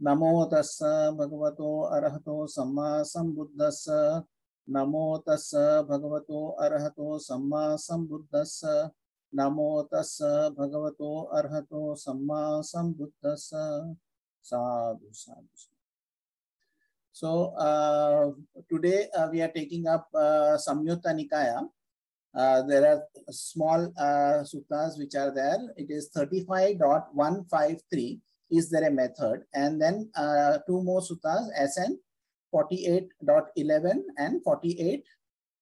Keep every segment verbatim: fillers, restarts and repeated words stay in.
Namo tassa bhagavato arahato samma sambuddhassa. Namo tassa bhagavato arahato samma sambuddhassa. Namo tassa bhagavato arahato samma sambuddhassa. Sadhu, sadhu. So uh, today uh, we are taking up uh, Samyutta Nikaya. Uh, there are small uh, suttas which are there. It is thirty-five point one five three. Is there a method? And then uh, two more suttas, S N forty-eight point eleven and forty-eight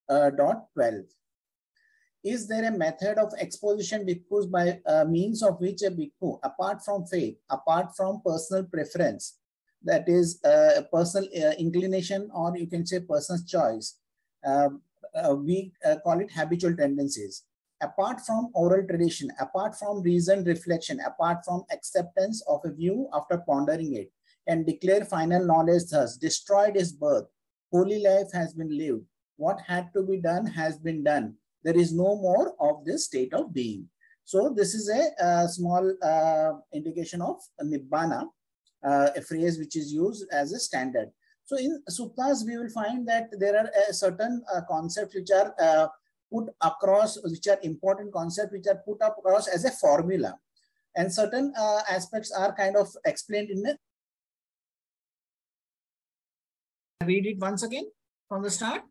point twelve. Uh, Is there a method of exposition bhikkhus by uh, means of which a bhikkhu, apart from faith, apart from personal preference, that is uh, personal uh, inclination, or you can say personal choice, uh, uh, we uh, call it habitual tendencies. Apart from oral tradition, apart from reasoned reflection, apart from acceptance of a view after pondering it, and declare final knowledge thus, destroyed is birth, holy life has been lived, what had to be done has been done, there is no more of this state of being. So this is a, a small uh, indication of Nibbana, uh, a phrase which is used as a standard. So in suttas, we will find that there are uh, certain uh, concepts which are uh, put across, which are important concepts, which are put across as a formula. And certain uh, aspects are kind of explained in the... Read it once again from the start.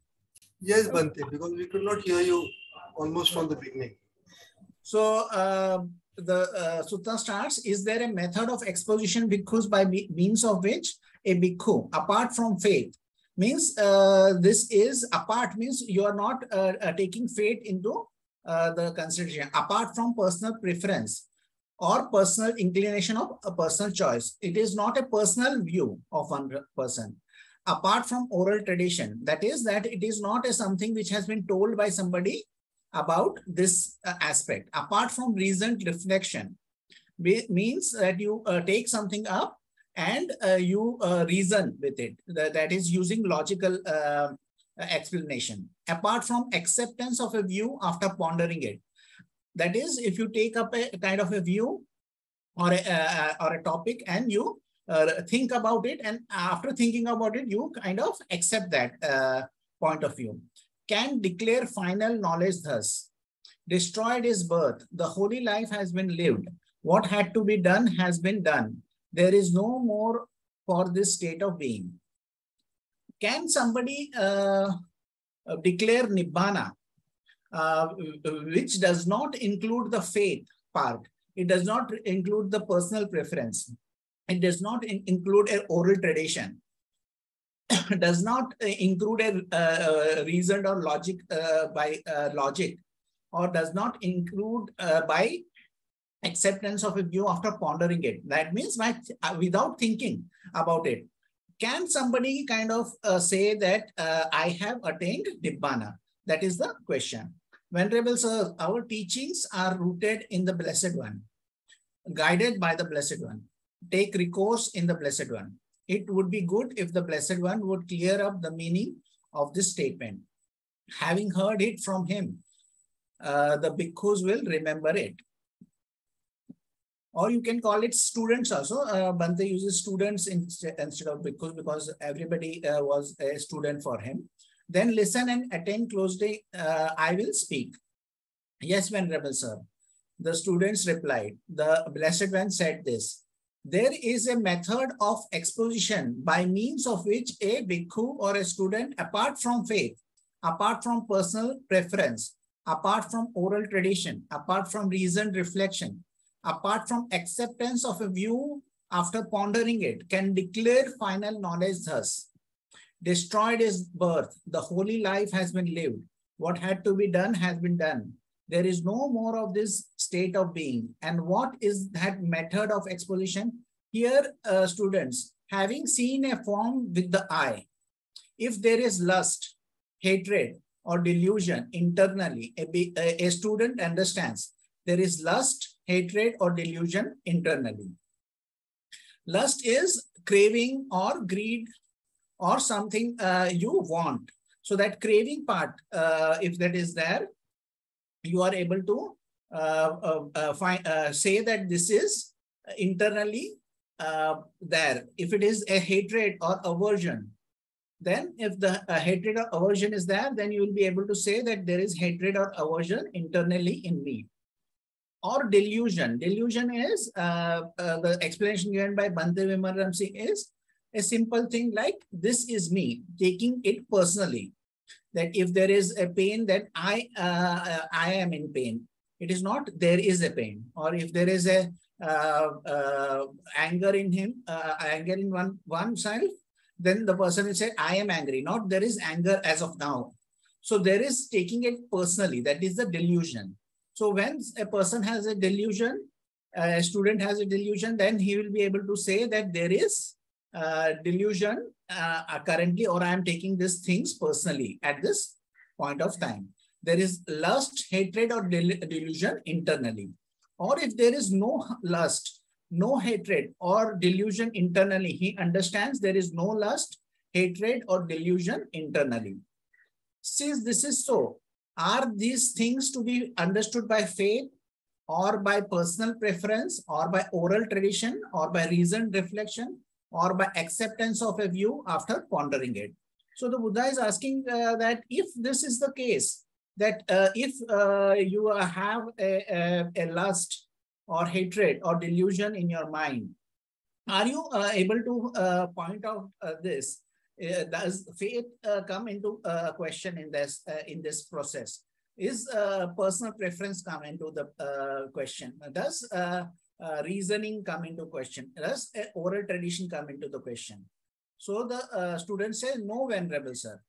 Yes, Bhante, because we could not hear you almost from the beginning. So uh, the uh, sutta starts, is there a method of exposition bhikkhus by means of which a bhikkhu, apart from faith, means uh, this is apart, means you are not uh, uh, taking faith into uh, the consideration, apart from personal preference or personal inclination of a personal choice. It is not a personal view of one person. Apart from oral tradition, that is that it is not a something which has been told by somebody about this uh, aspect. Apart from reasoned reflection, means that you uh, take something up and uh, you uh, reason with it, that, that is using logical uh, explanation. Apart from acceptance of a view after pondering it, that is if you take up a kind of a view or a, uh, or a topic and you uh, think about it, and after thinking about it, you kind of accept that uh, point of view. Can declare final knowledge thus, destroyed is birth, the holy life has been lived, what had to be done has been done. There is no more for this state of being. Can somebody uh, declare Nibbana, uh, which does not include the faith part? It does not include the personal preference. It does not in include an oral tradition. It does not include a uh, reasoned or logic uh, by uh, logic, or does not include uh, by acceptance of a view after pondering it. That means by, uh, without thinking about it. Can somebody kind of uh, say that uh, I have attained Nibbana? That is the question. Venerable Sir, our teachings are rooted in the Blessed One, guided by the Blessed One. Take recourse in the Blessed One. It would be good if the Blessed One would clear up the meaning of this statement. Having heard it from him, uh, the bhikkhus will remember it. Or you can call it students also. Uh, Bhante uses students instead, instead of bhikkhus because everybody uh, was a student for him. Then listen and attend closely. Uh, I will speak. Yes, Venerable Sir. The students replied. The Blessed One said this. There is a method of exposition by means of which a bhikkhu or a student, apart from faith, apart from personal preference, apart from oral tradition, apart from reasoned reflection, apart from acceptance of a view after pondering it, can declare final knowledge thus. Destroyed is birth. The holy life has been lived. What had to be done has been done. There is no more of this state of being. And what is that method of exposition? Here, uh, students, having seen a form with the eye, if there is lust, hatred, or delusion internally, a, a student understands there is lust, hatred, or delusion internally. Lust is craving or greed or something uh, you want. So that craving part, uh, if that is there, you are able to uh, uh, uh, find, uh, say that this is internally uh, there. If it is a hatred or aversion, then if the uh, hatred or aversion is there, then you will be able to say that there is hatred or aversion internally in me. Or delusion. Delusion is, uh, uh, the explanation given by Bhante Vimalaramsi is a simple thing like, this is me, taking it personally. That if there is a pain, that I, uh, I am in pain. It is not, there is a pain. Or if there is a uh, uh, anger in him, uh, anger in one, oneself, then the person will say, I am angry. Not, there is anger as of now. So there is taking it personally. That is the delusion. So when a person has a delusion, a student has a delusion, then he will be able to say that there is uh, delusion uh, currently, or I am taking these things personally at this point of time. There is lust, hatred, or del- delusion internally. Or if there is no lust, no hatred, or delusion internally, he understands there is no lust, hatred, or delusion internally. Since this is so, are these things to be understood by faith or by personal preference or by oral tradition or by reasoned reflection or by acceptance of a view after pondering it? So the Buddha is asking uh, that if this is the case, that uh, if uh, you have a, a, a lust or hatred or delusion in your mind, are you uh, able to uh, point out uh, this? Uh, does faith uh, come into uh, question in this uh, in this process? Is uh, personal preference come into the uh, question? Does uh, uh, reasoning come into question? Does uh, oral tradition come into the question? So the uh, student says, no, Venerable Sir.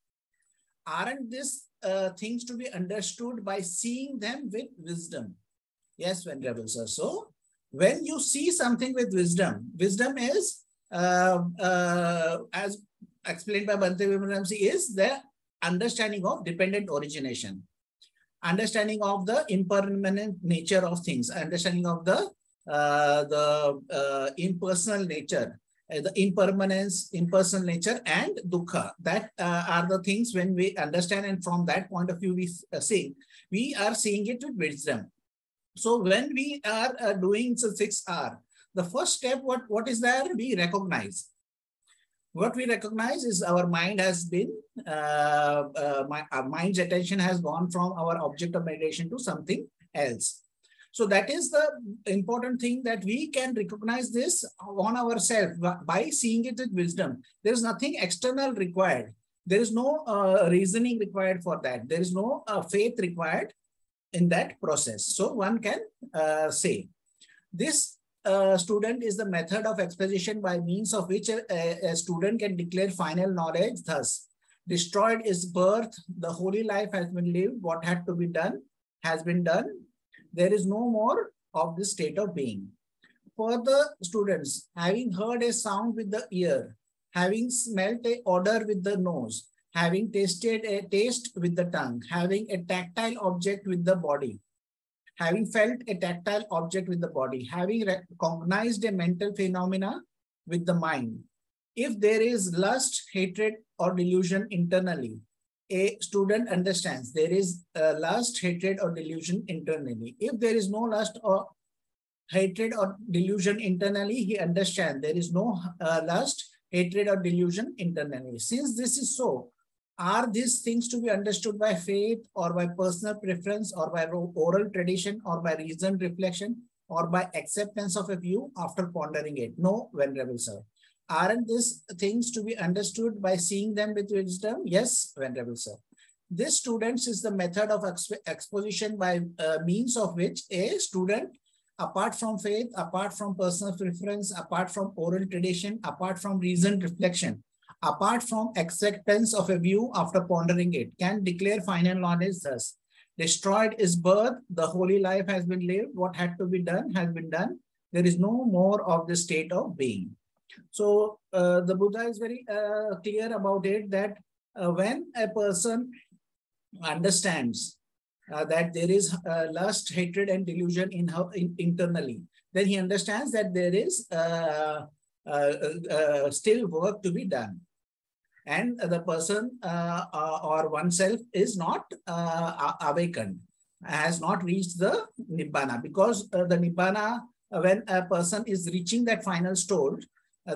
Aren't these uh, things to be understood by seeing them with wisdom? Yes, Venerable Sir. So when you see something with wisdom, wisdom is, uh, uh, as explained by Bhante Vimalaramsi, is the understanding of dependent origination, understanding of the impermanent nature of things, understanding of the uh, the uh, impersonal nature, uh, the impermanence, impersonal nature, and dukkha. That uh, are the things when we understand, and from that point of view, we uh, see we are seeing it with wisdom. So when we are uh, doing the six R, the first step, what what is there? We recognize. What we recognize is our mind has been, uh, uh, my, our mind's attention has gone from our object of meditation to something else. So that is the important thing, that we can recognize this on ourselves by seeing it with wisdom. There is nothing external required. There is no uh, reasoning required for that. There is no uh, faith required in that process. So one can uh, say this. Uh, student is the method of exposition by means of which a, a, a student can declare final knowledge. Thus, destroyed is birth, the holy life has been lived, what had to be done has been done. There is no more of this state of being. Further, students, having heard a sound with the ear, having smelt a odor with the nose, having tasted a taste with the tongue, having a tactile object with the body, having felt a tactile object with the body, having recognized a mental phenomena with the mind. If there is lust, hatred, or delusion internally, a student understands there is uh, lust, hatred, or delusion internally. If there is no lust or hatred or delusion internally, he understands there is no uh, lust, hatred, or delusion internally. Since this is so, are these things to be understood by faith or by personal preference or by oral tradition or by reasoned reflection or by acceptance of a view after pondering it? No, Venerable Sir. Aren't these things to be understood by seeing them with wisdom? Yes, Venerable Sir. This, students, is the method of exp exposition by uh, means of which a student, apart from faith, apart from personal preference, apart from oral tradition, apart from reasoned reflection, apart from acceptance of a view after pondering it, can declare final knowledge thus. Destroyed is birth, the holy life has been lived, what had to be done has been done. There is no more of the state of being. So uh, the Buddha is very uh, clear about it, that uh, when a person understands uh, that there is uh, lust, hatred, and delusion in her, in, internally, then he understands that there is uh, uh, uh, still work to be done. And the person uh, uh, or oneself is not uh, awakened, has not reached the Nibbana, because uh, the Nibbana when a person is reaching that final stage,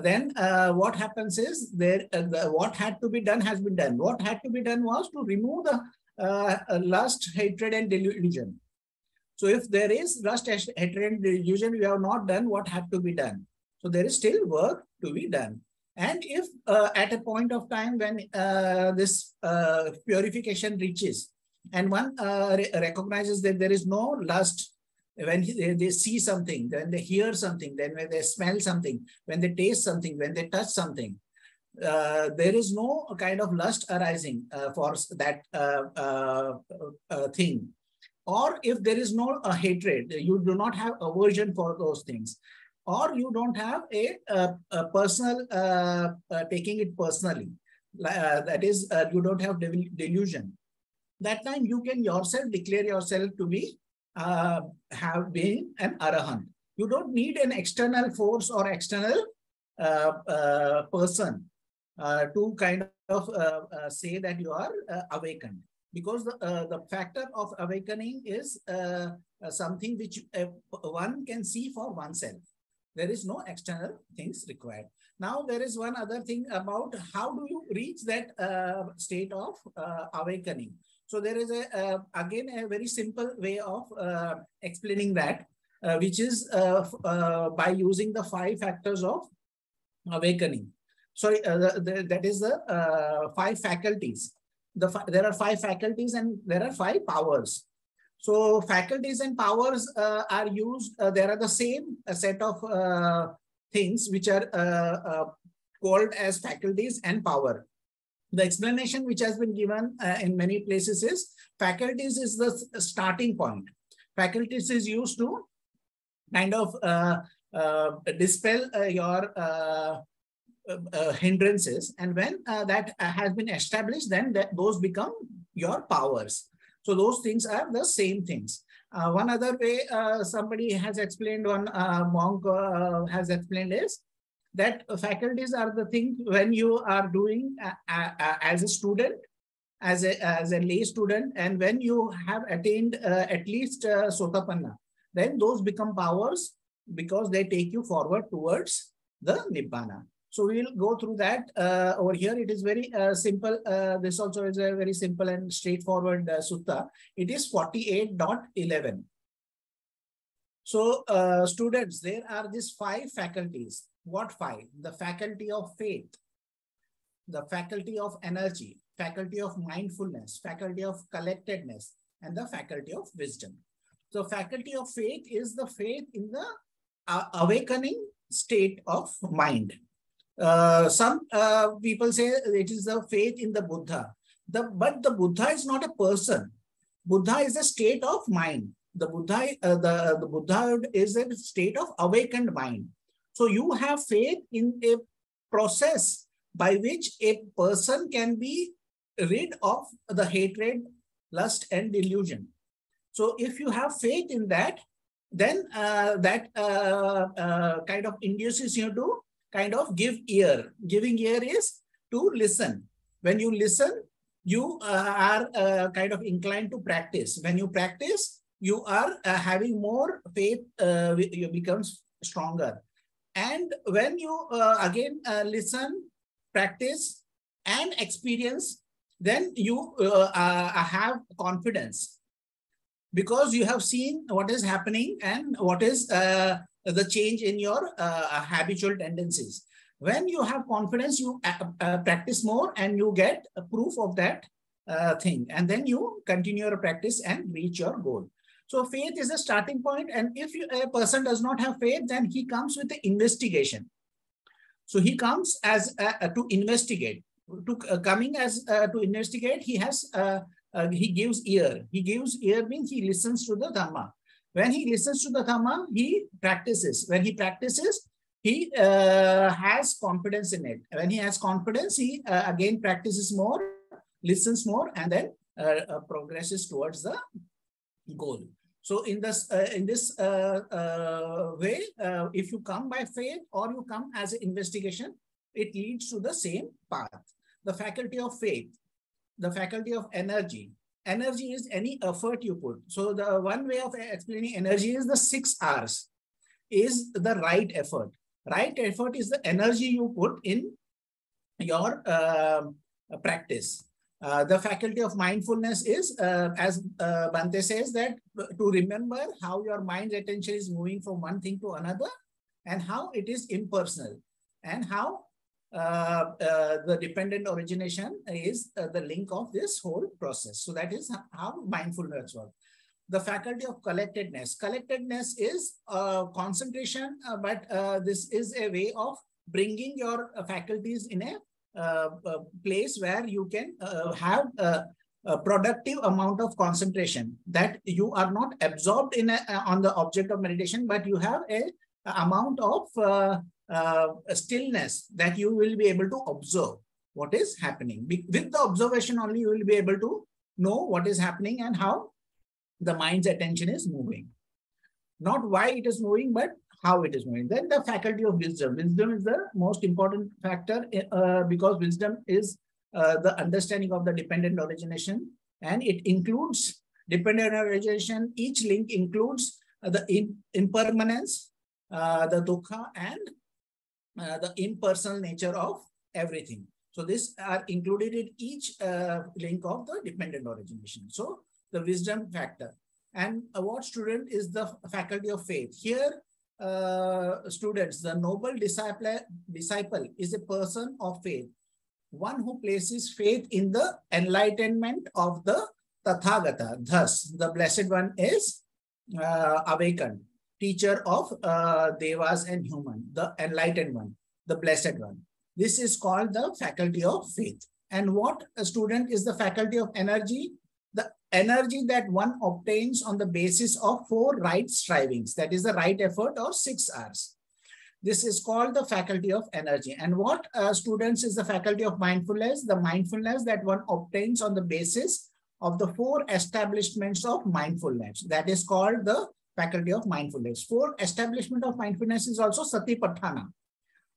then uh, what happens is there, uh, the, what had to be done has been done. What had to be done was to remove the uh, lust, hatred, and delusion. So if there is lust, hatred, and delusion, we have not done what had to be done. So there is still work to be done. And if uh, at a point of time when uh, this uh, purification reaches, and one uh, re recognizes that there is no lust, when he, they see something, then they hear something, then when they smell something, when they taste something, when they touch something, uh, there is no kind of lust arising uh, for that uh, uh, uh, thing. Or if there is no uh, hatred, you do not have aversion for those things, or you don't have a, a, a personal, uh, uh, taking it personally. Uh, that is, uh, you don't have del delusion. That time you can yourself declare yourself to be Uh, have been an Arahant. You don't need an external force or external uh, uh, person uh, to kind of uh, uh, say that you are uh, awakened, because the, uh, the factor of awakening is uh, uh, something which uh, one can see for oneself. There is no external things required. Now there is one other thing about how do you reach that uh, state of uh, awakening. So there is a uh, again a very simple way of uh, explaining that, uh, which is uh, uh, by using the five factors of awakening. Sorry, uh, the, the, that is the uh, five faculties. The fa there are five faculties and there are five powers. So faculties and powers uh, are used. Uh, there are the same uh, set of uh, things which are uh, uh, called as faculties and power. The explanation which has been given uh, in many places is faculties is the starting point. Faculties is used to kind of uh, uh, dispel uh, your uh, uh, hindrances. And when uh, that has been established, then that those become your powers. So those things are the same things. Uh, one other way uh, somebody has explained, one uh, monk uh, has explained is, that faculties are the thing when you are doing uh, uh, as a student, as a, as a lay student, and when you have attained uh, at least uh, Sotapanna, then those become powers because they take you forward towards the Nibbana. So we will go through that uh, over here. It is very uh, simple. Uh, this also is a very simple and straightforward uh, sutta. It is forty-eight point eleven. So uh, students, there are these five faculties. What five? The faculty of faith, the faculty of energy, faculty of mindfulness, faculty of collectedness, and the faculty of wisdom. So faculty of faith is the faith in the uh, awakening state of mind. Uh, some uh, people say it is the faith in the Buddha. The, but the Buddha is not a person. Buddha is a state of mind. The Buddha, uh, the, the Buddha is a state of awakened mind. So you have faith in a process by which a person can be rid of the hatred, lust, and delusion. So if you have faith in that, then uh, that uh, uh, kind of induces you to kind of give ear. Giving ear is to listen. When you listen, you uh, are uh, kind of inclined to practice. When you practice, you are uh, having more faith, uh, you becomes stronger. And when you uh, again uh, listen, practice, and experience, then you uh, uh, have confidence because you have seen what is happening and what is uh, the change in your uh, habitual tendencies. When you have confidence, you uh, uh, practice more and you get a proof of that uh, thing. And then you continue your practice and reach your goal. So faith is a starting point, and if you, a person does not have faith, then he comes with the investigation. So he comes as uh, to investigate. To uh, coming as uh, to investigate, he has uh, uh, he gives ear. He gives ear means he listens to the Dhamma. When he listens to the Dhamma, he practices. When he practices, he uh, has confidence in it. When he has confidence, he uh, again practices more, listens more, and then uh, uh, progresses towards the goal. So in this uh, in this uh, uh, way, uh, if you come by faith or you come as an investigation, it leads to the same path. The faculty of faith, the faculty of energy. Energy is any effort you put. So the one way of explaining energy is the six R's. is the right effort. Right effort is the energy you put in your uh, practice. Uh, the faculty of mindfulness is, uh, as uh, Bhante says, that to remember how your mind's attention is moving from one thing to another and how it is impersonal and how Uh, uh, the dependent origination is uh, the link of this whole process. So that is how mindfulness works. The faculty of collectedness. Collectedness is uh, concentration, uh, but uh, this is a way of bringing your uh, faculties in a uh, uh, place where you can uh, have a, a productive amount of concentration, that you are not absorbed in a, uh, on the object of meditation, but you have a, a amount of uh, Uh, a stillness that you will be able to observe what is happening. Be with the observation only, you will be able to know what is happening and how the mind's attention is moving. Not why it is moving, but how it is moving. Then the faculty of wisdom. Wisdom is the most important factor uh, because wisdom is uh, the understanding of the dependent origination, and it includes dependent origination. Each link includes uh, the in impermanence, uh, the dukkha, and Uh, the impersonal nature of everything. So these are included in each uh, link of the dependent origination. So the wisdom factor. And award student is the faculty of faith. Here, uh, students, the noble disciple, disciple is a person of faith, one who places faith in the enlightenment of the Tathagata. Thus, the Blessed One is uh, awakened. Teacher of uh, devas and human, the enlightened one, the blessed one. This is called the faculty of faith. And what a student is the faculty of energy? The energy that one obtains on the basis of four right strivings, that is the right effort or six R's. This is called the faculty of energy. And what uh, students is the faculty of mindfulness? The mindfulness that one obtains on the basis of the four establishments of mindfulness, that is called the faculty of mindfulness. For establishment of mindfulness is also satipatthana.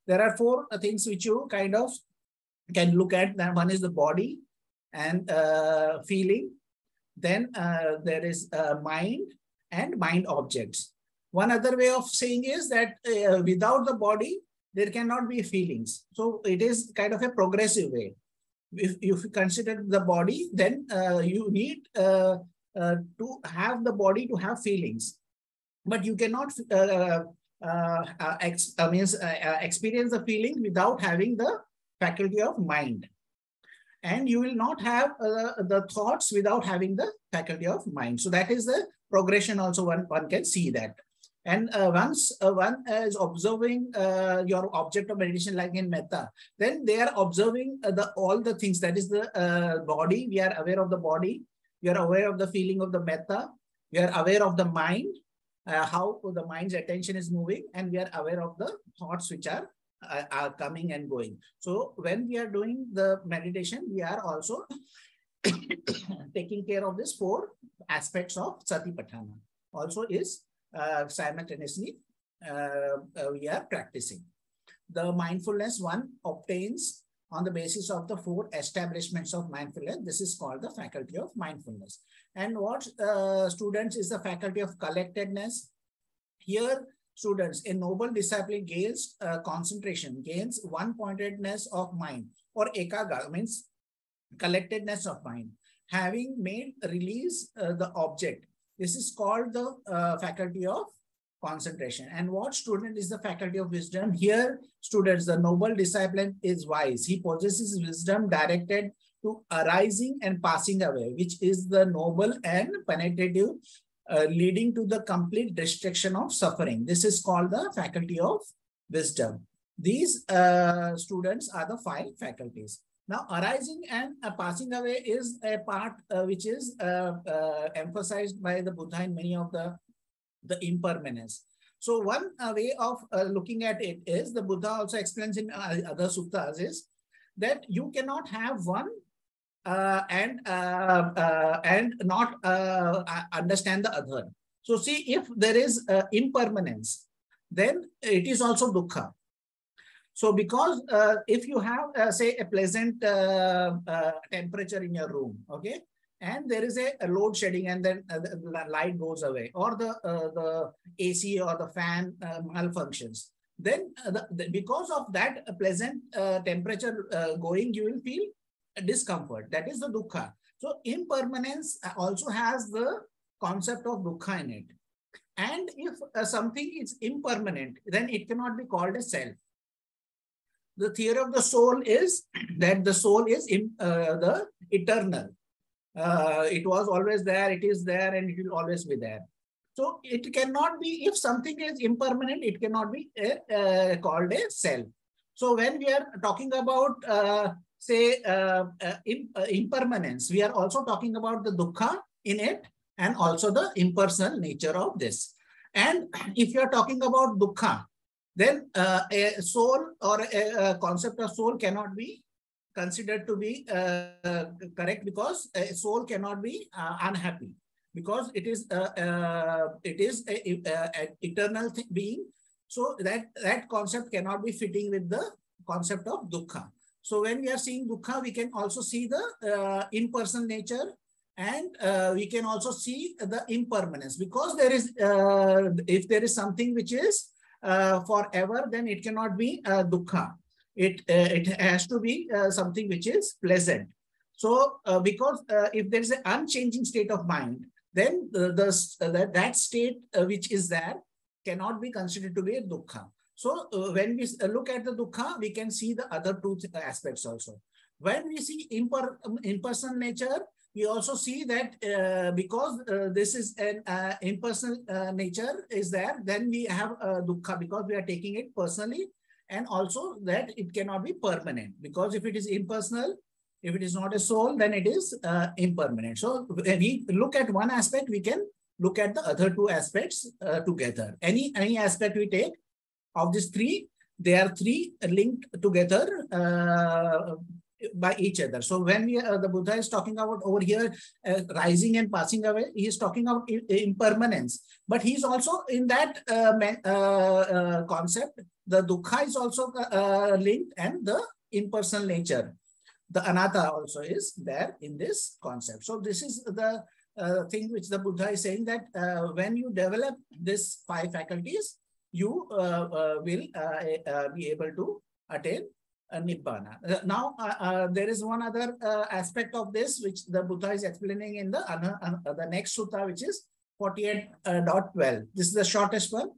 There are four things which you kind of can look at. One is the body and uh, feeling. Then uh, there is uh, mind and mind objects. One other way of saying is that uh, without the body, there cannot be feelings. So it is kind of a progressive way. If, if you consider the body, then uh, you need uh, uh, to have the body to have feelings. But you cannot uh, uh, uh, ex uh, means, uh, uh, experience the feeling without having the faculty of mind. And you will not have uh, the thoughts without having the faculty of mind. So that is the progression also, one, one can see that. And uh, once uh, one is observing uh, your object of meditation, like in metta, then they are observing uh, the, all the things. That is the uh, body. We are aware of the body. We are aware of the feeling of the metta. We are aware of the mind. Uh, how the mind's attention is moving, and we are aware of the thoughts which are, uh, are coming and going. So when we are doing the meditation, we are also taking care of these four aspects of satipatthana. Also is uh, simultaneously uh, uh, we are practicing. The mindfulness one obtains on the basis of the four establishments of mindfulness. This is called the faculty of mindfulness. And what uh, students is the faculty of collectedness. Here, students, a noble disciple gains uh, concentration, gains one-pointedness of mind, or ekagga means collectedness of mind, having made release uh, the object. This is called the uh, faculty of concentration. And what student is the faculty of wisdom? Here, students, the noble disciple is wise. He possesses wisdom directed to arising and passing away, which is the noble and penetrative, uh, leading to the complete destruction of suffering. This is called the faculty of wisdom. These uh, students are the five faculties. Now, arising and uh, passing away is a part uh, which is uh, uh, emphasized by the Buddha in many of the, the impermanence. So one uh, way of uh, looking at it is, the Buddha also explains in uh, other suttas is that you cannot have one Uh, and uh, uh, and not uh, understand the other. So see, if there is uh, impermanence, then it is also dukkha. So because uh, if you have, uh, say, a pleasant uh, uh, temperature in your room, okay, and there is a, a load shedding, and then uh, the, the light goes away, or the uh, the A C or the fan uh, malfunctions. Then uh, the, the, because of that uh, pleasant uh, temperature uh, going, you will feel a discomfort. That is the dukkha. So impermanence also has the concept of dukkha in it. And if uh, something is impermanent, then it cannot be called a self. The theory of the soul is that the soul is in, uh, the eternal. Uh, it was always there, it is there, and it will always be there. So it cannot be, if something is impermanent, it cannot be a, uh, called a self. So when we are talking about, uh, say, uh, uh, in, uh, impermanence, we are also talking about the dukkha in it, and also the impersonal nature of this. And if you are talking about dukkha, then uh, a soul or a, a concept of soul cannot be considered to be uh, correct, because a soul cannot be uh, unhappy, because it is uh, uh, it is an eternal being. So that, that concept cannot be fitting with the concept of dukkha. So when we are seeing dukkha, we can also see the uh, impersonal nature, and uh, we can also see the impermanence, because there is uh, if there is something which is Uh, forever, then it cannot be uh, dukkha. It uh, it has to be uh, something which is pleasant. So uh, because uh, if there is an unchanging state of mind, then the, the uh, that state uh, which is there cannot be considered to be a dukkha. So uh, when we look at the dukkha, we can see the other two aspects also. When we see imper impersonal nature, we also see that uh, because uh, this is an uh, impersonal uh, nature is there, then we have uh, dukkha, because we are taking it personally, and also that it cannot be permanent, because if it is impersonal, if it is not a soul, then it is uh, impermanent. So when we look at one aspect, we can look at the other two aspects uh, together. Any, any aspect we take of these three, they are three linked together uh, by each other. So when we, uh, the Buddha is talking about over here uh, rising and passing away, he is talking about impermanence, but he is also in that uh, uh, uh, concept, the dukkha is also uh, linked, and the impersonal nature, the anatta, also is there in this concept. So this is the uh, thing which the Buddha is saying, that uh, when you develop these five faculties, you uh, uh, will uh, uh, be able to attain Uh, Nibbana. Uh, now, uh, uh, there is one other uh, aspect of this which the Buddha is explaining in the uh, uh, the next sutta, which is forty-eight point twelve. Uh, this is the shortest one.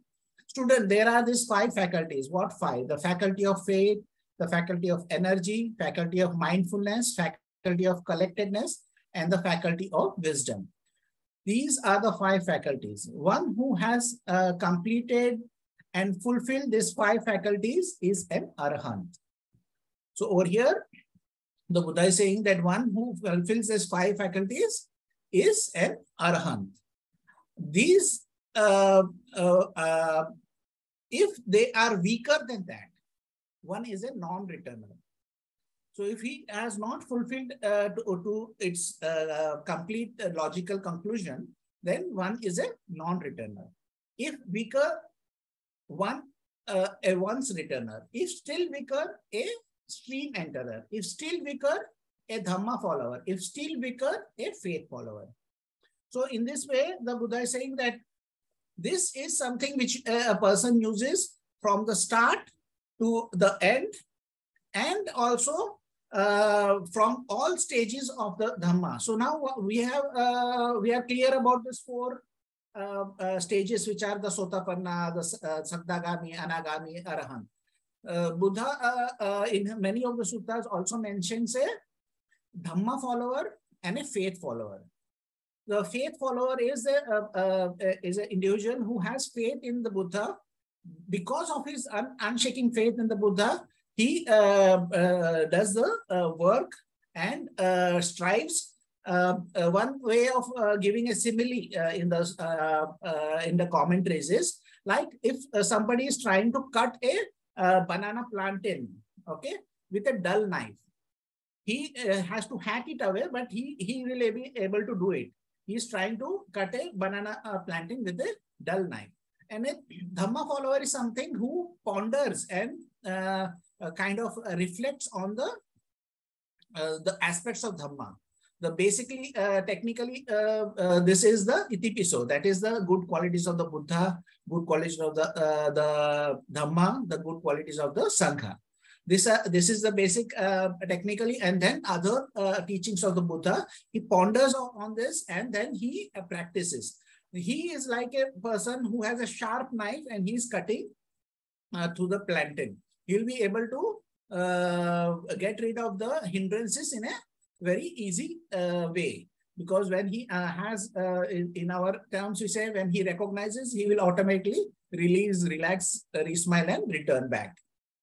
Student, there are these five faculties. What five? The faculty of faith, the faculty of energy, faculty of mindfulness, faculty of collectedness, and the faculty of wisdom. These are the five faculties. One who has uh, completed and fulfilled these five faculties is an Arahant. So over here, the Buddha is saying that one who fulfills these five faculties is an Arahant. These, uh, uh, uh, if they are weaker than that, one is a non-returner. So if he has not fulfilled uh, to, to its uh, complete uh, logical conclusion, then one is a non-returner. If weaker, one uh, a once returner. If still weaker, a stream enterer. If still weaker, a Dhamma follower. If still weaker, a faith follower. So in this way, the Buddha is saying that this is something which a person uses from the start to the end, and also uh, from all stages of the Dhamma. So now we have uh, we are clear about these four uh, uh, stages, which are the Sotapanna, the uh, Sakadagami, Anagami, Arahant. Uh, Buddha uh, uh, in many of the suttas also mentions a Dhamma follower and a faith follower. The faith follower is a, uh, uh, is an individual who has faith in the Buddha. Because of his un unshaking faith in the Buddha, he uh, uh, does the uh, work and uh, strives. Uh, uh, one way of uh, giving a simile uh, in the uh, uh, in the commentaries is like if uh, somebody is trying to cut a Uh, banana plantain, okay, with a dull knife. He uh, has to hack it away, but he, he will be able to do it. He is trying to cut a banana uh, plantain with a dull knife. And a Dhamma follower is something who ponders and uh, uh, kind of reflects on the, uh, the aspects of Dhamma. The basically, uh, technically, uh, uh, this is the Itipiso. That is the good qualities of the Buddha, good qualities of the uh, the Dhamma, the good qualities of the Sangha. This uh, this is the basic uh, technically, and then other uh, teachings of the Buddha. He ponders on this, and then he uh, practices. He is like a person who has a sharp knife, and he is cutting uh, through the plantain. He'll be able to uh, get rid of the hindrances in a very easy uh, way, because when he uh, has, uh, in, in our terms, we say when he recognizes, he will automatically release, relax, uh, re-smile and return back.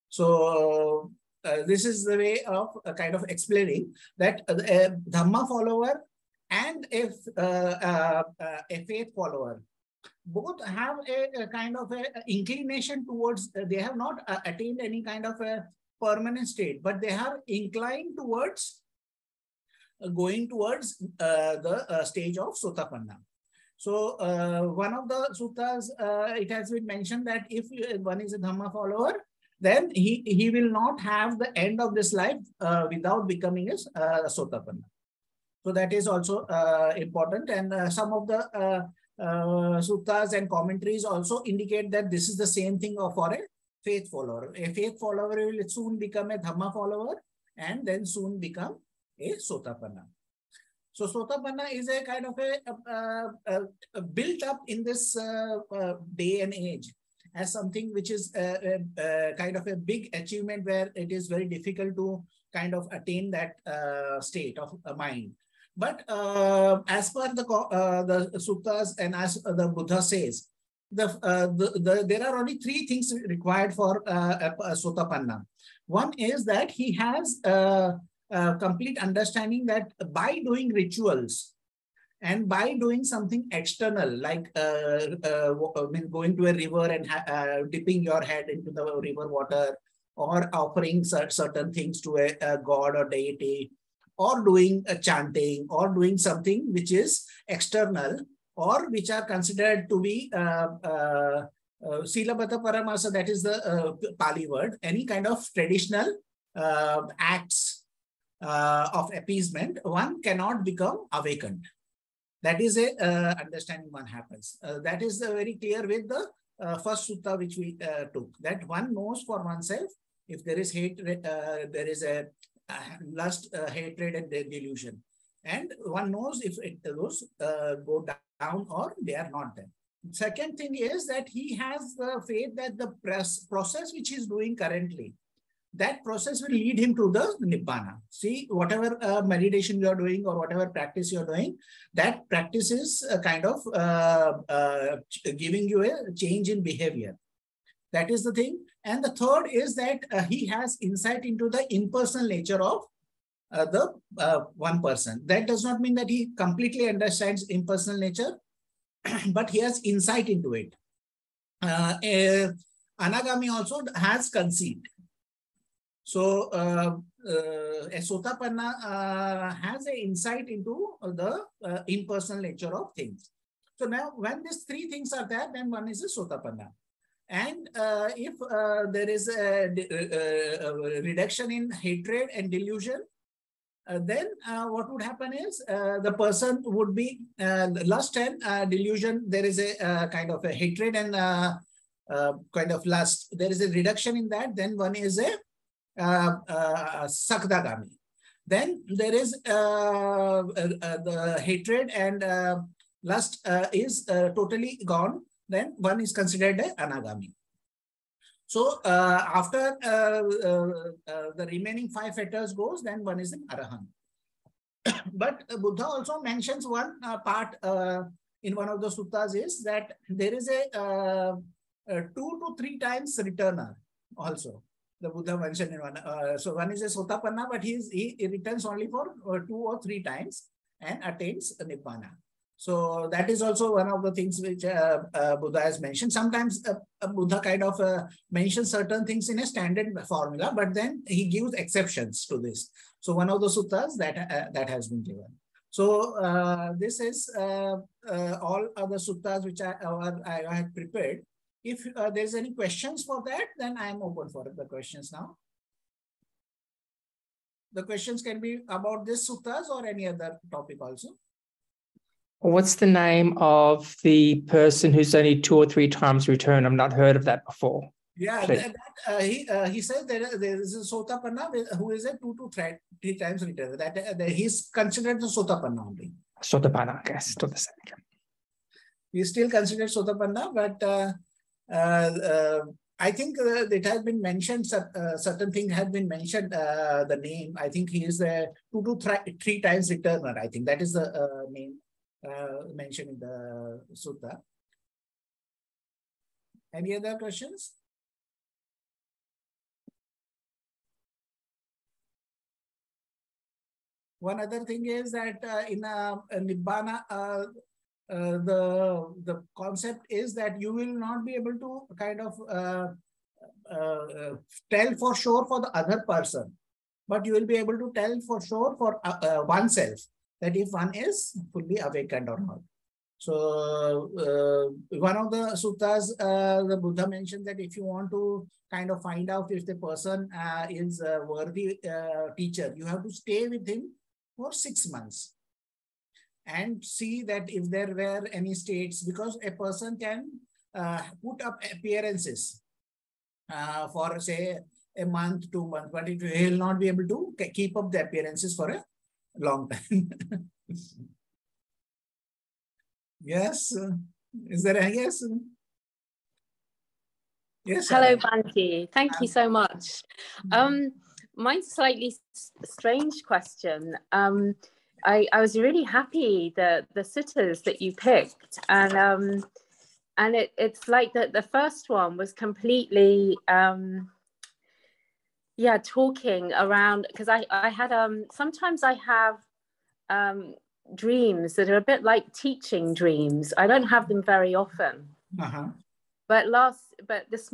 So uh, this is the way of uh, kind of explaining that a Dhamma follower and a, uh, uh, a faith follower both have a, a kind of a, a inclination towards, uh, they have not uh, attained any kind of a permanent state, but they are inclined towards going towards uh, the uh, stage of Sotapanna. So uh, one of the suttas, uh, it has been mentioned that if one is a Dhamma follower, then he, he will not have the end of this life uh, without becoming a uh, Sotapanna. So that is also uh, important. And uh, some of the uh, uh, suttas and commentaries also indicate that this is the same thing for a faith follower. A faith follower will soon become a Dhamma follower and then soon become a Sotapanna. So Sotapanna is a kind of a, a, a, a built up in this uh, uh, day and age as something which is a, a, a kind of a big achievement, where it is very difficult to kind of attain that uh, state of uh, mind. But uh, as per the uh, the suttas and as the Buddha says, the, uh, the, the there are only three things required for uh, a Sotapanna. One is that he has uh, Uh, complete understanding that by doing rituals and by doing something external, like uh, uh, I mean, going to a river and uh, dipping your head into the river water, or offering certain things to a, a god or deity, or doing a chanting, or doing something which is external, or which are considered to be uh, uh, uh, sīlabbata paramasa, that is the uh, Pali word, any kind of traditional uh, acts Uh, of appeasement, one cannot become awakened. That is a uh, understanding one happens. Uh, that is uh, very clear with the uh, first sutta which we uh, took, that one knows for oneself if there is hate, uh, there is a uh, lust, uh, hatred and delusion. And one knows if it, those uh, go down or they are not there. Second thing is that he has the faith that the process which he is doing currently, that process will lead him to the Nibbana. See, whatever uh, meditation you are doing or whatever practice you are doing, that practice is a kind of uh, uh, giving you a change in behavior. That is the thing. And the third is that uh, he has insight into the impersonal nature of uh, the uh, one person. That does not mean that he completely understands impersonal nature, but he has insight into it. Uh, uh, Anagami also has conceit. So uh, uh, a Sotapanna uh, has an insight into the uh, impersonal nature of things. So now when these three things are there, then one is a Sotapanna. And uh, if uh, there is a, a, a reduction in hatred and delusion, uh, then uh, what would happen is uh, the person would be uh, lust and uh, delusion. There is a uh, kind of a hatred and uh, uh, kind of lust. There is a reduction in that. Then one is a Uh, uh, Sakadagami. Then there is uh, uh, uh, the hatred and uh, lust uh, is uh, totally gone. Then one is considered an Anagami. So uh, after uh, uh, uh, the remaining five fetters goes, then one is an Arahant. But uh, Buddha also mentions one uh, part uh, in one of the suttas is that there is a, uh, a two to three times returner also. The Buddha mentioned in one. Uh, so one is a Sotapanna, but he, is, he, he returns only for uh, two or three times and attains Nibbana. So that is also one of the things which uh, uh, Buddha has mentioned. Sometimes uh, uh, Buddha kind of uh, mentions certain things in a standard formula, but then he gives exceptions to this. So one of the suttas that, uh, that has been given. So uh, this is uh, uh, all other suttas which I, uh, I had prepared. If uh, there's any questions for that, then I'm open for the questions now. The questions can be about this suttas or any other topic also. What's the name of the person who's only two or three times returned? I've not heard of that before. Yeah, that, that, uh, he uh, he says there, there is a Sotapanna who is a two to three, three times returned. That, uh, that he's considered the Sotapanna only. Sotapanna, yes, to the second. He's still considered Sotapanna, but uh, uh, uh, I think uh, it has been mentioned. Uh, certain thing has been mentioned. Uh, the name. I think he is a two to three, three times returner. I think that is the uh, name uh, mentioned in the sutta. Any other questions? One other thing is that uh, in a, a Nibbana, uh, uh, the, the concept is that you will not be able to kind of uh, uh, tell for sure for the other person, but you will be able to tell for sure for uh, uh, oneself that if one is fully awakened or not. So uh, one of the suttas, uh, the Buddha mentioned that if you want to kind of find out if the person uh, is a worthy uh, teacher, you have to stay with him for six months and see that if there were any states, because a person can uh, put up appearances uh, for say a month, two months, but it, he'll not be able to keep up the appearances for a long time. Yes, is there a yes? Yes. Hello, Bhante. Thank um, you so much. Um, mine's a slightly strange question. Um, I, I was really happy that the suttas that you picked, and um, and it, it's like that the first one was completely um, yeah, talking around, because I I had um sometimes I have um. dreams that are a bit like teaching dreams. I don't have them very often, uh-huh. but last, but this,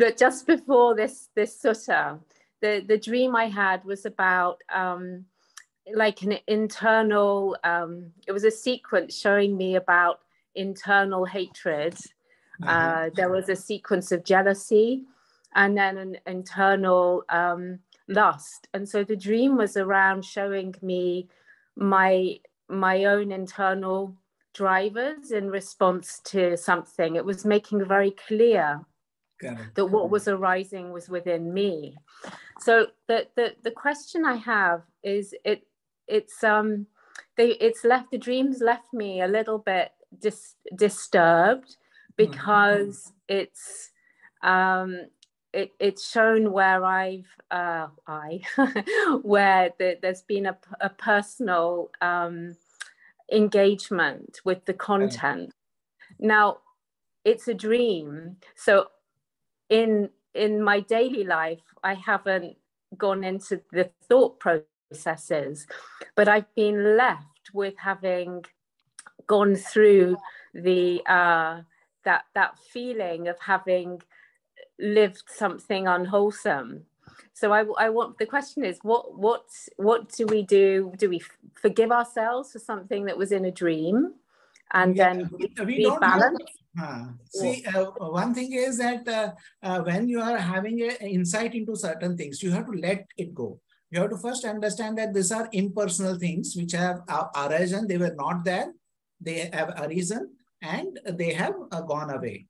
but just before this this sutta, the the dream I had was about um, like an internal. Um, it was a sequence showing me about internal hatred. Uh-huh. Uh, there was a sequence of jealousy, and then an internal um, lust. And so the dream was around showing me my my own internal drivers in response to something. It was making very clear that what was arising was within me. So the the, the question I have is, it it's um they it's left the dreams left me a little bit dis, disturbed because mm-hmm. it's um It, it's shown where I've, uh, I, where the, there's been a, a personal um, engagement with the content. Okay. Now, it's a dream. So in, in my daily life, I haven't gone into the thought processes, but I've been left with having gone through the, uh, that, that feeling of having lived something unwholesome. So I, I want, the question is, what what what do we do? Do we forgive ourselves for something that was in a dream, and yeah, then we, we be balanced? Huh. See, uh, one thing is that uh, uh, when you are having an insight into certain things, you have to let it go. You have to first understand that these are impersonal things which have uh, arisen. They were not there. They have arisen and they have uh, gone away.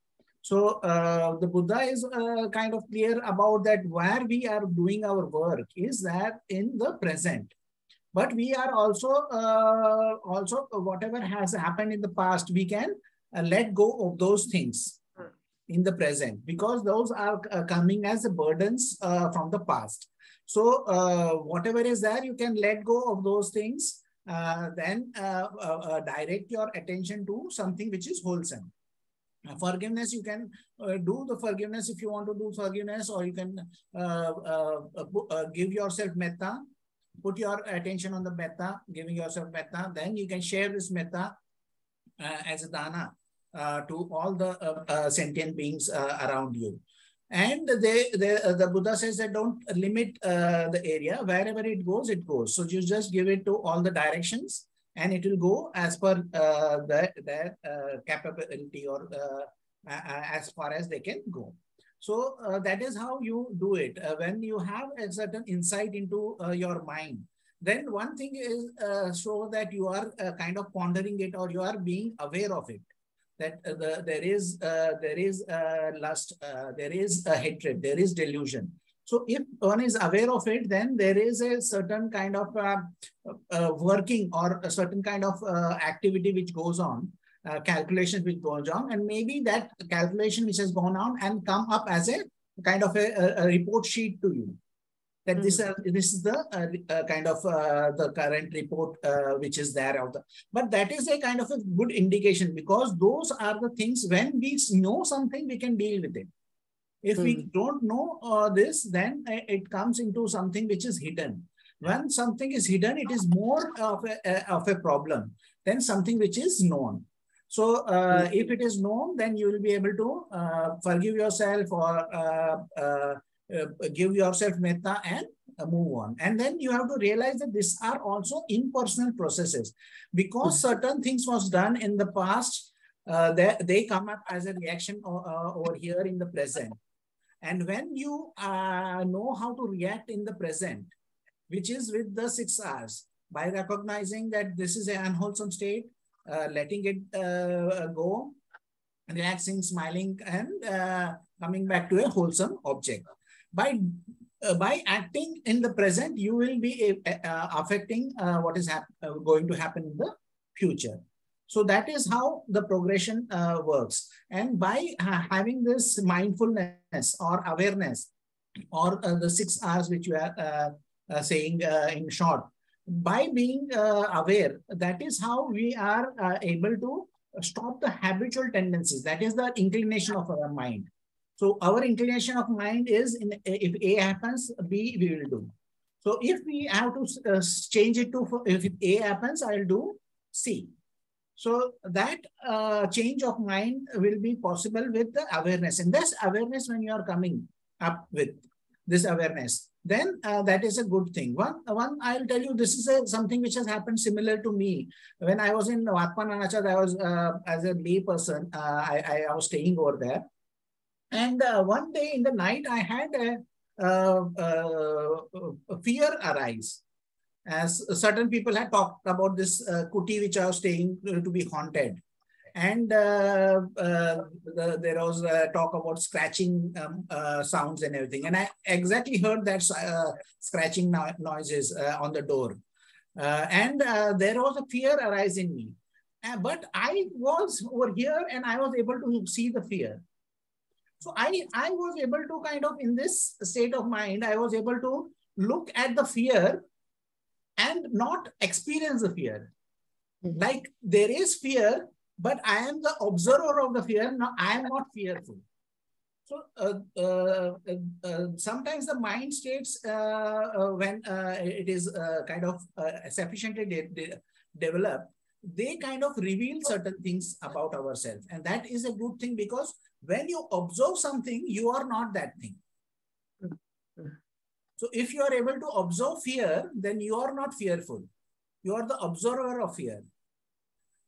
So uh, the Buddha is uh, kind of clear about that where we are doing our work is that in the present. But we are also, uh, also whatever has happened in the past, we can uh, let go of those things in the present, because those are uh, coming as burdens uh, from the past. So uh, whatever is there, you can let go of those things, uh, then uh, uh, uh, direct your attention to something which is wholesome. Forgiveness, you can uh, do the forgiveness if you want to do forgiveness, or you can uh, uh, uh, give yourself metta, put your attention on the metta, giving yourself metta. Then you can share this metta uh, as a dana uh, to all the uh, uh, sentient beings uh, around you. And they, they, uh, the Buddha says that don't limit uh, the area. Wherever it goes, it goes. So you just give it to all the directions, and it will go as per uh, their, their uh, capability or uh, as far as they can go. So uh, that is how you do it. Uh, when you have a certain insight into uh, your mind, then one thing is uh, so that you are uh, kind of pondering it, or you are being aware of it. That uh, the, there is uh, there is uh, lust, uh, there is uh, hatred, there is delusion. So if one is aware of it, then there is a certain kind of uh, uh, working or a certain kind of uh, activity which goes on, uh, calculations which goes on, and maybe that calculation which has gone on and come up as a kind of a, a report sheet to you. That mm-hmm. this, uh, this is the uh, uh, kind of uh, the current report uh, which is there out there. But that is a kind of a good indication, because those are the things when we know something, we can deal with it. If mm-hmm. we don't know uh, this, then it comes into something which is hidden. When something is hidden, it is more of a, of a problem than something which is known. So uh, mm-hmm. if it is known, then you will be able to uh, forgive yourself, or uh, uh, Uh, give yourself metta and uh, move on. And then you have to realize that these are also impersonal processes, because certain things was done in the past, uh, they, they come up as a reaction or, uh, over here in the present. And when you uh, know how to react in the present, which is with the six R's, by recognizing that this is an unwholesome state, uh, letting it uh, go, relaxing, smiling, and uh, coming back to a wholesome object. By, uh, by acting in the present, you will be uh, uh, affecting uh, what is hap uh, going to happen in the future. So that is how the progression uh, works. And by uh, having this mindfulness or awareness, or uh, the six R's which you are uh, uh, saying uh, in short, by being uh, aware, that is how we are uh, able to stop the habitual tendencies. That is the inclination of our mind. So our inclination of mind is, in, if A happens, B we will do. So if we have to uh, change it to, if A happens, I will do C. So that uh, change of mind will be possible with the awareness. And this awareness, when you are coming up with this awareness, then uh, that is a good thing. One, one I'll tell you, this is a, something which has happened similar to me. When I was in Wat Pah Nana Chat, I was uh, as a lay person, uh, I, I was staying over there. And uh, one day in the night, I had a, uh, uh, a fear arise, as certain people had talked about this uh, kuti which I was staying uh, to be haunted. And uh, uh, the, there was uh, talk about scratching um, uh, sounds and everything. And I exactly heard that uh, scratching no noises uh, on the door. Uh, and uh, there was a fear arise in me. Uh, but I was over here and I was able to see the fear. So I, I was able to kind of, in this state of mind, I was able to look at the fear and not experience the fear. Mm-hmm. Like there is fear, but I am the observer of the fear. Now I am not fearful. So uh, uh, uh, sometimes the mind states, uh, uh, when uh, it is uh, kind of uh, sufficiently de de developed, they kind of reveal certain things about ourselves. And that is a good thing, because when you observe something, you are not that thing. So if you are able to observe fear, then you are not fearful. You are the observer of fear.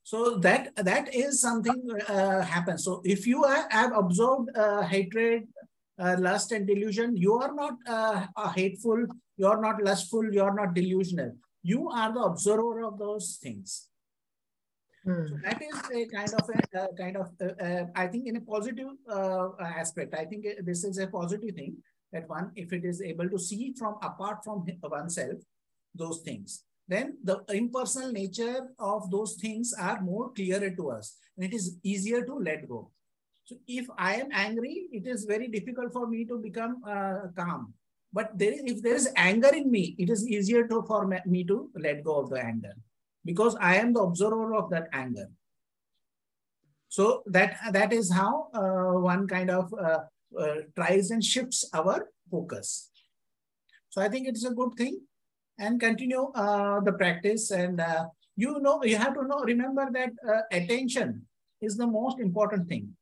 So that, that is something uh, happens. So if you are, have observed uh, hatred, uh, lust and delusion, you are not uh, hateful, you are not lustful, you are not delusional. You are the observer of those things. So that is a kind of, a, uh, kind of uh, uh, I think in a positive uh, aspect. I think this is a positive thing, that one, if it is able to see from apart from oneself, those things, then the impersonal nature of those things are more clearer to us, and it is easier to let go. So if I am angry, it is very difficult for me to become uh, calm. But there, if there is anger in me, it is easier to, for me to let go of the anger, because I am the observer of that anger. So that, that is how uh, one kind of uh, uh, tries and shifts our focus. So I think it's a good thing, and continue uh, the practice. And uh, you know, you have to know, remember that uh, attention is the most important thing.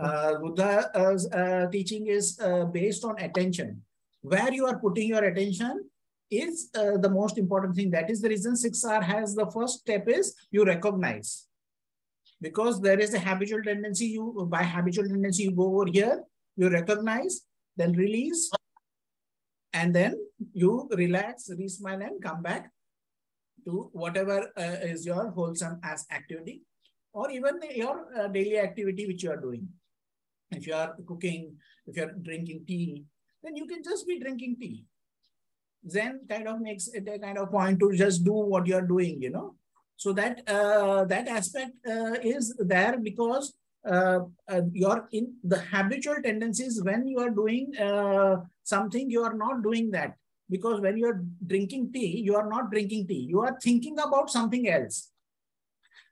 Uh, Buddha's uh, teaching is uh, based on attention. Where you are putting your attention is uh, the most important thing. That is the reason six R has the first step is you recognize, because there is a habitual tendency. You by habitual tendency you go over here, You recognize, then release, and then you relax, re-smile, and come back to whatever uh, is your wholesome as activity, or even your uh, daily activity which you are doing. If you are cooking, if you are drinking tea, then you can just be drinking tea. Zen kind of makes it a kind of point to just do what you are doing, you know. So that uh, that aspect uh, is there because uh, uh, you're in the habitual tendencies when you are doing uh, something, you are not doing that. Because when you're drinking tea, you are not drinking tea. You are thinking about something else.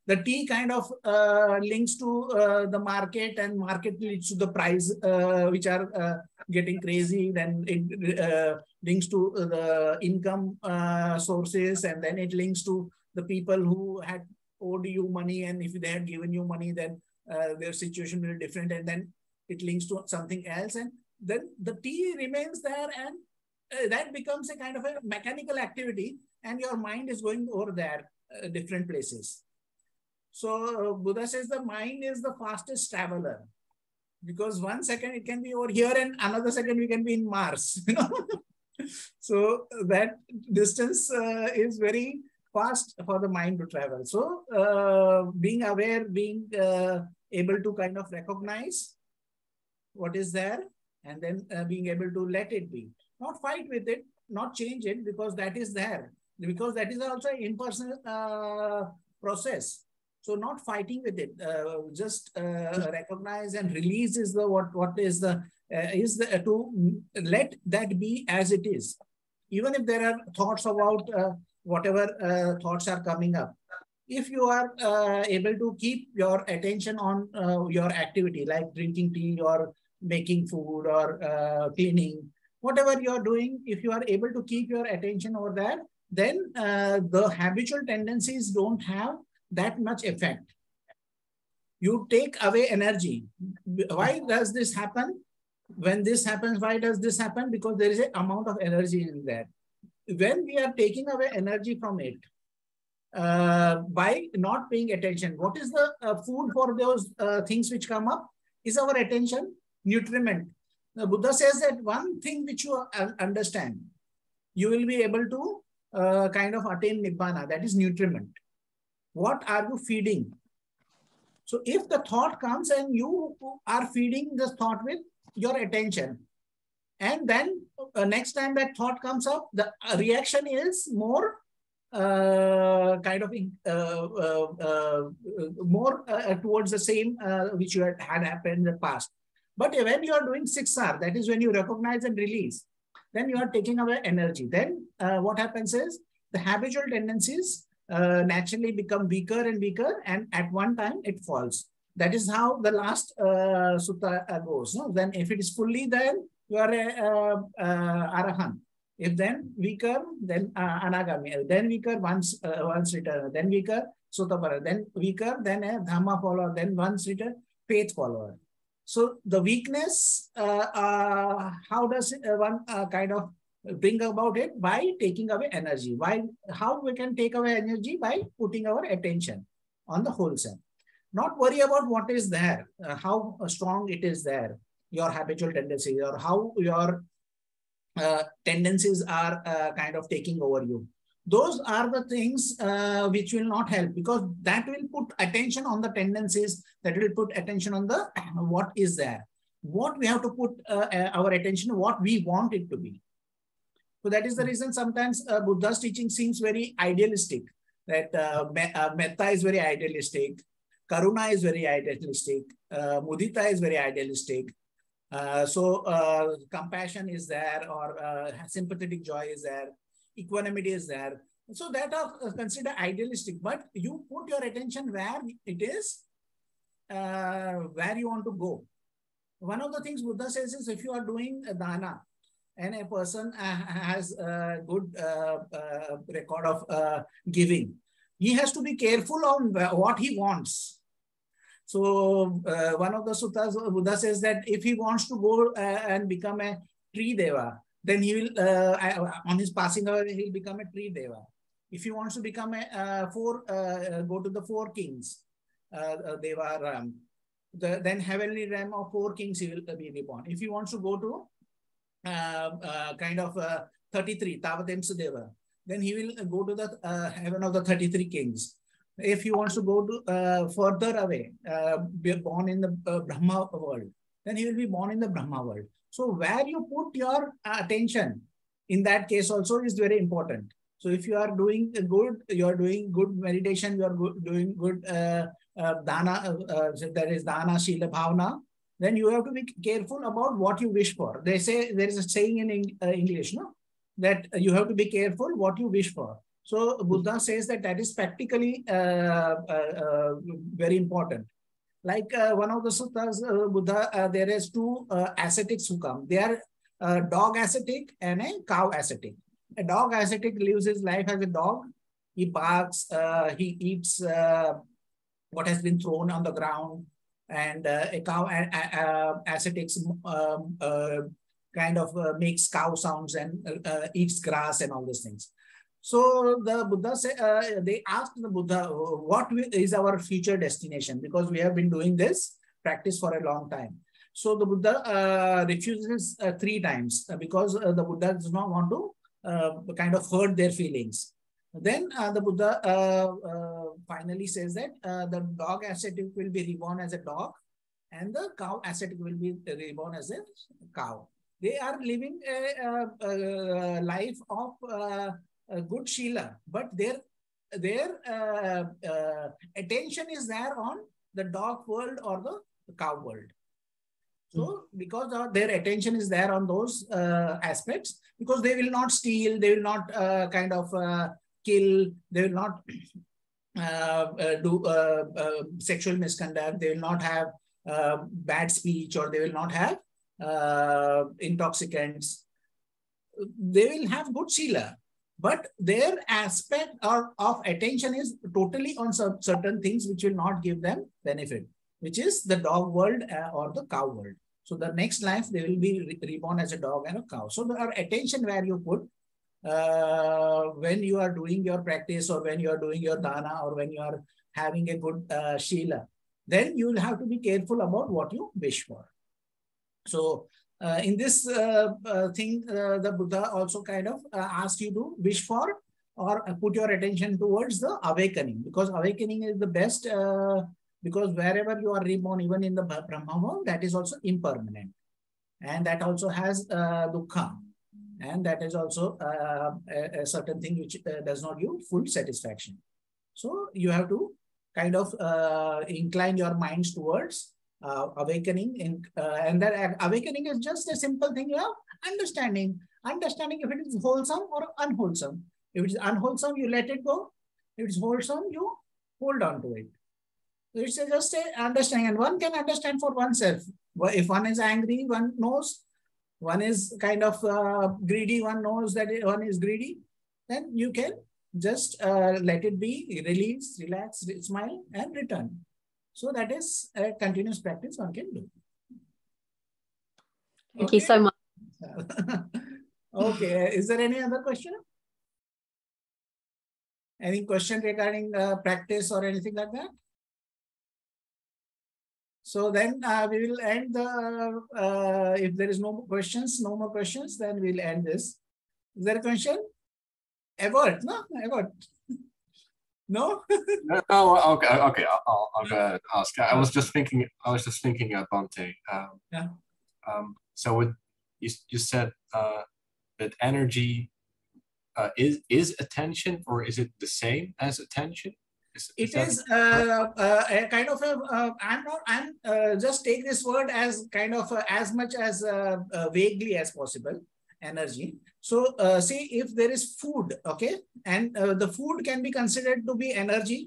The tea kind of uh, links to uh, the market, and market leads to the price, uh, which are uh, getting crazy. Then it uh, links to the income uh, sources, and then it links to the people who had owed you money. And if they had given you money, then uh, their situation will be different. And then it links to something else. And then the tea remains there, and uh, that becomes a kind of a mechanical activity. And your mind is going over there, uh, different places. So Buddha says the mind is the fastest traveler, because one second it can be over here and another second we can be in Mars. You know? So that distance uh, is very fast for the mind to travel. So uh, being aware, being uh, able to kind of recognize what is there, and then uh, being able to let it be, not fight with it, not change it, because that is there, because that is also an impersonal uh, process. So not fighting with it, uh, just uh, recognize and release is the what what is the uh, is the uh, to let that be as it is, even if there are thoughts about uh, whatever uh, thoughts are coming up. If you are uh, able to keep your attention on uh, your activity, like drinking tea or making food or uh, cleaning, whatever you are doing, if you are able to keep your attention over there, then uh, the habitual tendencies don't have that much effect. You take away energy. Why does this happen? When this happens, why does this happen? Because there is an amount of energy in there. When we are taking away energy from it, uh, by not paying attention, what is the uh, food for those uh, things which come up? Is our attention, nutriment. The Buddha says that one thing which you understand, you will be able to uh, kind of attain Nibbana, that is nutriment. What are you feeding? So if the thought comes and you are feeding this thought with your attention, and then uh, next time that thought comes up, the reaction is more uh, kind of uh, uh, uh, more uh, towards the same uh, which you had, had happened in the past. But when you are doing six R, that is when you recognize and release, then you are taking away energy. Then uh, what happens is the habitual tendencies Uh, naturally become weaker and weaker, and at one time it falls. That is how the last uh, sutta uh, goes. No? Then if it is fully, then you are a uh, uh, Arahant. If then weaker, then uh, Anagami. Then weaker, once uh, once return. Then weaker, Sotapanna. Then weaker, then a Dhamma follower. Then once return, faith follower. So the weakness, uh, uh, how does it, uh, one uh, kind of bring about it? By taking away energy. Why? How we can take away energy? By putting our attention on the wholesome. Not worry about what is there, uh, how strong it is there, your habitual tendency, or how your uh, tendencies are uh, kind of taking over you. Those are the things uh, which will not help, because that will put attention on the tendencies, that will put attention on the what is there, what we have to put uh, our attention, what we want it to be. So that is the reason sometimes uh, Buddha's teaching seems very idealistic, that uh, me uh, metta is very idealistic, Karuna is very idealistic, uh, mudita is very idealistic. Uh, so uh, compassion is there, or uh, sympathetic joy is there, equanimity is there. So that are considered idealistic, but you put your attention where it is, uh, where you want to go. One of the things Buddha says is if you are doing a dana, and a person has a good uh, uh, record of uh, giving, he has to be careful on what he wants. So uh, one of the suttas, Buddha says that if he wants to go uh, and become a tree deva, then he will, uh, on his passing away, he will become a tree deva. If he wants to become a uh, four, uh, go to the four kings, uh, Deva Ram. the, then heavenly realm of four kings he will be reborn. If he wants to go to uh, uh, kind of uh, thirty-three, Tavatimsa Deva, then he will go to the uh, heaven of the thirty-three kings. If he wants to go to uh, further away, uh, be born in the uh, Brahma world, then he will be born in the Brahma world. So where you put your attention in that case also is very important. So if you are doing good, you are doing good meditation, you are good, doing good uh, uh, dana, uh, uh, that is dana, sheela, bhavana, then you have to be careful about what you wish for. They say, there is a saying in uh, English, no? That you have to be careful what you wish for. So Buddha says that that is practically uh, uh, uh, very important. Like uh, one of the suttas, uh, Buddha, uh, there is two uh, ascetics who come. They are a dog ascetic and a cow ascetic. A dog ascetic lives his life as a dog. He barks, uh, he eats uh, what has been thrown on the ground. And uh, a cow a a ascetics um, uh, kind of uh, makes cow sounds and uh, uh, eats grass and all those things. So the Buddha say, uh, they asked the Buddha, what is our future destination? Because we have been doing this practice for a long time. So the Buddha uh, refuses uh, three times because uh, the Buddha does not want to uh, kind of hurt their feelings. Then uh, the Buddha uh, uh, finally says that uh, the dog ascetic will be reborn as a dog and the cow ascetic will be reborn as a cow. They are living a, a, a life of uh, a good sheela, but their their uh, uh, attention is there on the dog world or the cow world. So mm-hmm. because of their attention is there on those uh, aspects, because they will not steal, they will not uh, kind of uh, kill, they will not uh, uh, do uh, uh, sexual misconduct, they will not have uh, bad speech, or they will not have uh, intoxicants. They will have good sheela. But their aspect or of attention is totally on certain things which will not give them benefit, which is the dog world or the cow world. So the next life, they will be reborn as a dog and a cow. So their attention where you put, uh, when you are doing your practice or when you are doing your dana or when you are having a good uh, sheela, then you will have to be careful about what you wish for. So Uh, in this uh, uh, thing, uh, the Buddha also kind of uh, asks you to wish for or uh, put your attention towards the awakening, because awakening is the best, uh, because wherever you are reborn, even in the Brahma world, that is also impermanent. And that also has uh, Dukkha. And that is also uh, a, a certain thing which uh, does not give full satisfaction. So you have to kind of uh, incline your minds towards Uh, awakening, in, uh, and that awakening is just a simple thing. You have understanding, understanding if it is wholesome or unwholesome. If it is unwholesome, you let it go. If it is wholesome, you hold on to it. So it's just a understanding, and one can understand for oneself. If one is angry, one knows. One is kind of uh, greedy, one knows that one is greedy. Then you can just uh, let it be, release, relax, smile, and return. So that is a continuous practice one can do. Thank okay. you so much. Okay, is there any other question? Any question regarding uh, practice or anything like that? So then uh, we will end the, uh, if there is no more questions, no more questions, then we'll end this. Is there a question? Ever, no, ever. No? no, no, okay, okay. I'll, I'll go ask. I was just thinking. I was just thinking, uh, Bhante. Um, yeah. Um, so, with you, you said uh, that energy uh, is is attention, or is it the same as attention? Is, is it is uh, uh, a kind of a. Uh, I'm not. I'm uh, just take this word as kind of a, as much as uh, uh, vaguely as possible. Energy. So uh, see, if there is food, okay, and uh, the food can be considered to be energy,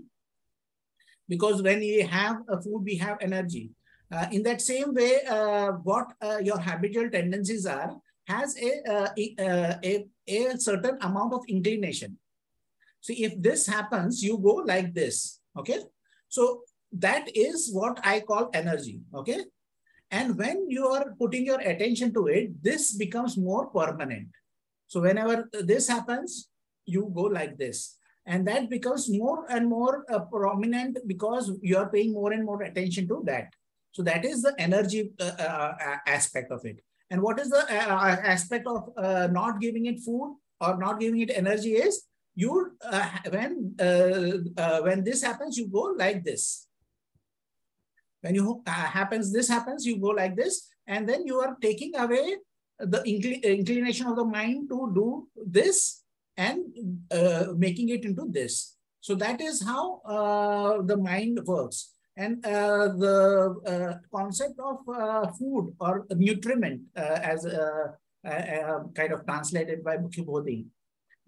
because when we have a food, we have energy. Uh, in that same way, uh, what uh, your habitual tendencies are has a, uh, a, a, a certain amount of inclination. See, if this happens, you go like this, okay? So that is what I call energy, okay? And when you are putting your attention to it, this becomes more permanent. So whenever this happens, you go like this. And that becomes more and more uh, prominent because you are paying more and more attention to that. So that is the energy uh, uh, aspect of it. And what is the uh, aspect of uh, not giving it food or not giving it energy is you uh, when uh, uh, when this happens, you go like this. When you uh, happens this happens, you go like this, and then you are taking away the incl inclination of the mind to do this and uh, making it into this. So that is how uh, the mind works. And uh, the uh, concept of uh, food or nutriment uh, as uh, uh, uh, kind of translated by Bhikkhu Bodhi.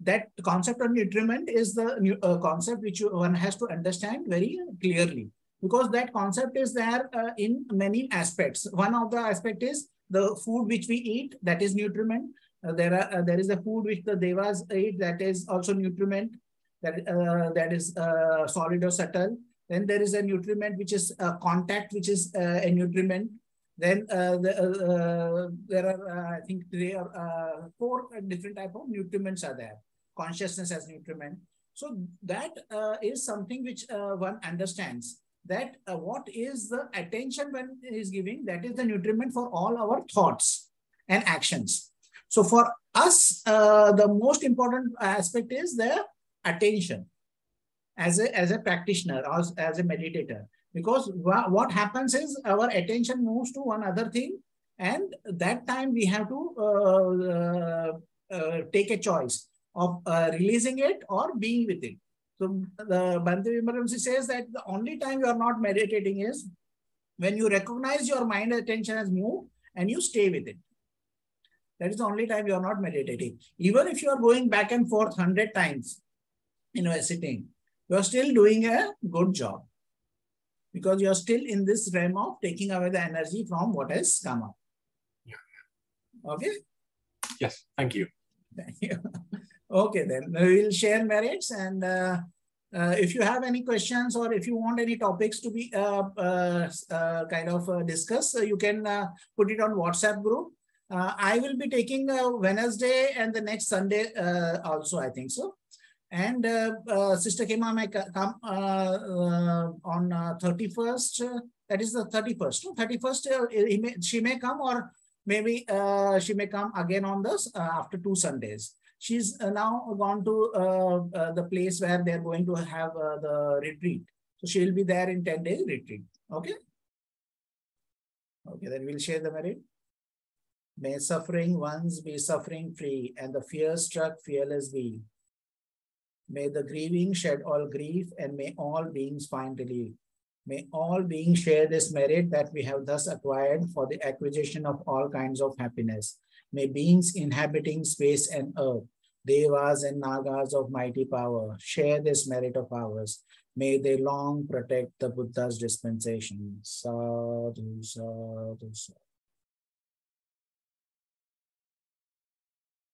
That concept of nutriment is the uh, concept which you, one has to understand very clearly, because that concept is there uh, in many aspects. One of the aspect is the food which we eat, that is nutriment. Uh, there are uh, there is the food which the devas eat, that is also nutriment, that, uh, that is uh, solid or subtle. Then there is a nutriment which is uh, contact, which is uh, a nutriment. Then uh, the, uh, there are, uh, I think, three or uh, four different type of nutriments are there. Consciousness as nutriment. So that uh, is something which uh, one understands. That uh, what is the attention when is giving, that is the nutriment for all our thoughts and actions. So for us, uh, the most important aspect is the attention. As a, as a practitioner, as, as a meditator, because what happens is our attention moves to one other thing, and that time we have to uh, uh, uh, take a choice of uh, releasing it or being with it. So the Bhante Vimalaramsi says that the only time you are not meditating is when you recognize your mind attention has moved and you stay with it. That is the only time you are not meditating. Even if you are going back and forth one hundred times, you know, sitting, you are still doing a good job, because you are still in this realm of taking away the energy from what has come up. Yeah. Okay? Yes, thank you. Thank you. Okay, then we will share merits, and uh, uh, if you have any questions or if you want any topics to be uh, uh, uh, kind of uh, discussed, uh, you can uh, put it on WhatsApp group. Uh, I will be taking uh, Wednesday and the next Sunday uh, also, I think so. And uh, uh, Sister Kema may come uh, uh, on uh, thirty-first, uh, that is the thirty-first. No? thirty-first, uh, may, she may come, or maybe uh, she may come again on this uh, after two Sundays. She's uh, now gone to uh, uh, the place where they're going to have uh, the retreat. So she will be there in ten day retreat. Okay. Okay, then we'll share the merit. May suffering ones be suffering free, and the fear struck fearless be. May the grieving shed all grief, and may all beings find relief. May all beings share this merit that we have thus acquired for the acquisition of all kinds of happiness. May beings inhabiting space and earth, devas and nagas of mighty power, share this merit of ours. May they long protect the Buddha's dispensation. Sadhu, sadhu, sadhu.